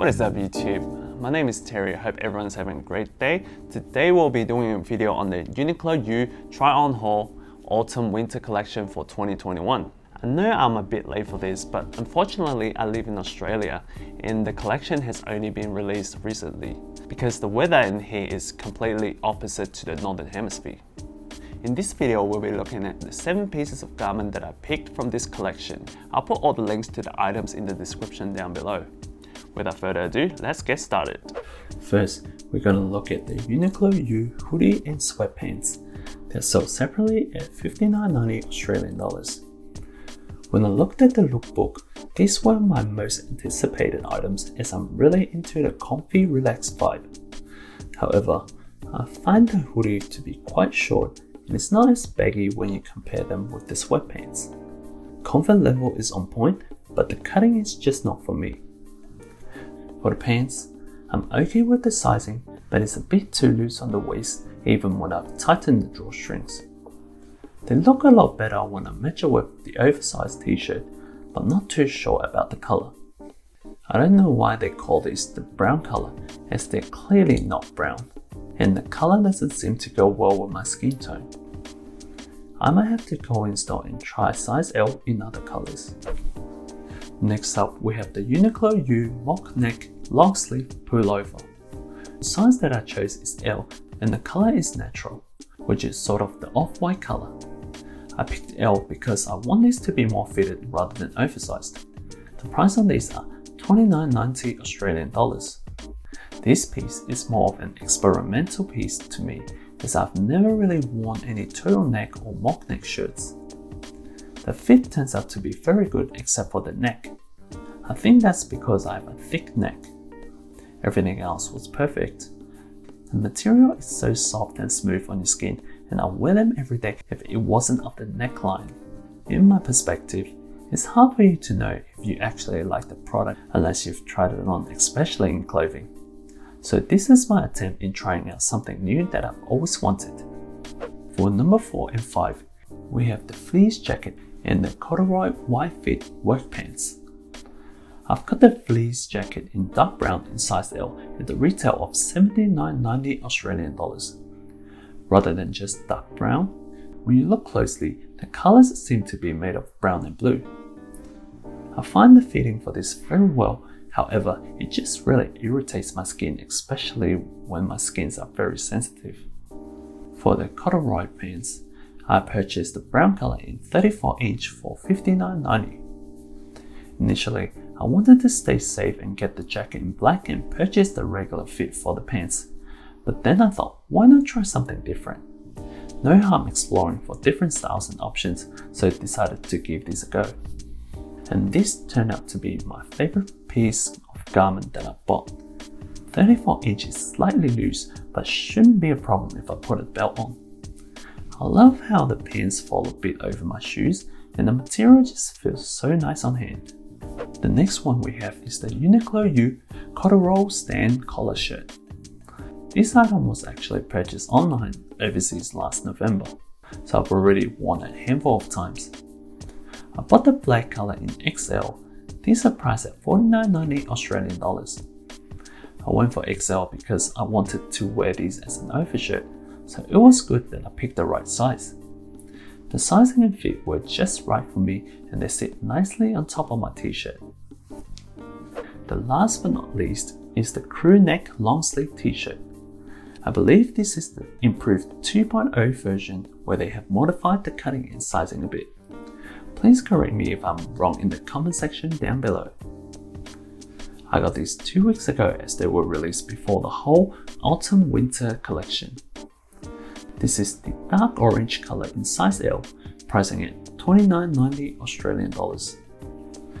What is up, YouTube? My name is Terry. I hope everyone's having a great day. Today we'll be doing a video on the Uniqlo U try-on haul autumn winter collection for 2021. I know I'm a bit late for this, but unfortunately I live in Australia and the collection has only been released recently because the weather in here is completely opposite to the Northern Hemisphere. In this video, we'll be looking at the 7 pieces of garment that I picked from this collection. I'll put all the links to the items in the description down below. Without further ado, let's get started. First, we're going to look at the Uniqlo U hoodie and sweatpants. They're sold separately at $59.90 Australian dollars. When I looked at the lookbook, these were my most anticipated items as I'm really into the comfy, relaxed vibe. However, I find the hoodie to be quite short and it's not as baggy when you compare them with the sweatpants. Comfort level is on point, but the cutting is just not for me. For the pants, I'm okay with the sizing, but it's a bit too loose on the waist even when I've tightened the drawstrings. They look a lot better when I match it with the oversized t-shirt, but not too sure about the color. I don't know why they call this the brown color, as they're clearly not brown, and the color doesn't seem to go well with my skin tone. I might have to go in store and try size L in other colors. Next up, we have the Uniqlo U mock neck long sleeve pullover. The size that I chose is L and the color is natural, which is sort of the off-white color. I picked L because I want these to be more fitted rather than oversized. The price on these are $29.90 Australian dollars. This piece is more of an experimental piece to me, as I've never really worn any turtleneck or mock neck shirts. The fit turns out to be very good except for the neck. I think that's because I have a thick neck. Everything else was perfect. The material is so soft and smooth on your skin, and I wear them every day if it wasn't of the neckline. In my perspective, it's hard for you to know if you actually like the product unless you've tried it on, especially in clothing. So this is my attempt in trying out something new that I've always wanted. For number 4 and 5, we have the fleece jacket and the corduroy wide fit work pants. I've got the fleece jacket in dark brown in size L at the retail of $79.90 Australian dollars. Rather than just dark brown, when you look closely, the colors seem to be made of brown and blue. I find the fitting for this very well. However, it just really irritates my skin, especially when my skins are very sensitive. For the corduroy pants, I purchased the brown color in 34 inch for $59.90. Initially, I wanted to stay safe and get the jacket in black and purchase the regular fit for the pants. But then I thought, why not try something different? No harm exploring for different styles and options, so I decided to give this a go. And this turned out to be my favorite piece of garment that I bought. 34 inch is slightly loose, but shouldn't be a problem if I put a belt on. I love how the pants fall a bit over my shoes and the material just feels so nice on hand. The next one we have is the Uniqlo U corduroy stand collar shirt. This item was actually purchased online overseas last November, so I've already worn it a handful of times. I bought the black color in XL. These are priced at $49.90 Australian dollars. I went for XL because I wanted to wear these as an overshirt, so it was good that I picked the right size. The sizing and fit were just right for me and they sit nicely on top of my t-shirt. The last but not least is the crew neck long sleeve t-shirt. I believe this is the improved 2.0 version where they have modified the cutting and sizing a bit. Please correct me if I'm wrong in the comment section down below. I got these 2 weeks ago as they were released before the whole autumn winter collection. This is the dark orange color in size L, pricing at $29.90 Australian dollars.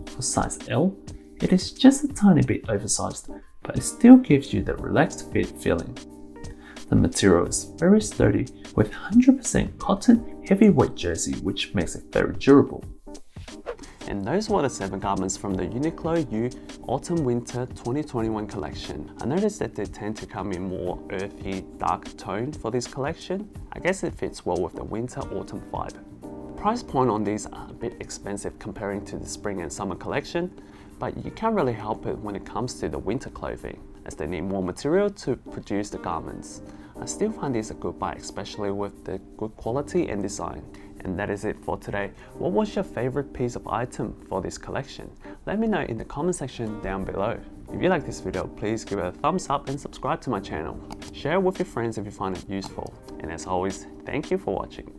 For size L, it is just a tiny bit oversized, but it still gives you the relaxed fit feeling. The material is very sturdy with 100% cotton heavyweight jersey, which makes it very durable. And those were the 7 garments from the Uniqlo U Autumn Winter 2021 collection. I noticed that they tend to come in more earthy, dark tone for this collection. I guess it fits well with the winter autumn vibe. Price point on these are a bit expensive comparing to the spring and summer collection, but you can't really help it when it comes to the winter clothing, as they need more material to produce the garments. I still find these a good buy, especially with the good quality and design. And that is it for today. What was your favorite piece of item for this collection? Let me know in the comment section down below. If you like this video, please give it a thumbs up and subscribe to my channel. Share it with your friends if you find it useful. And as always, thank you for watching.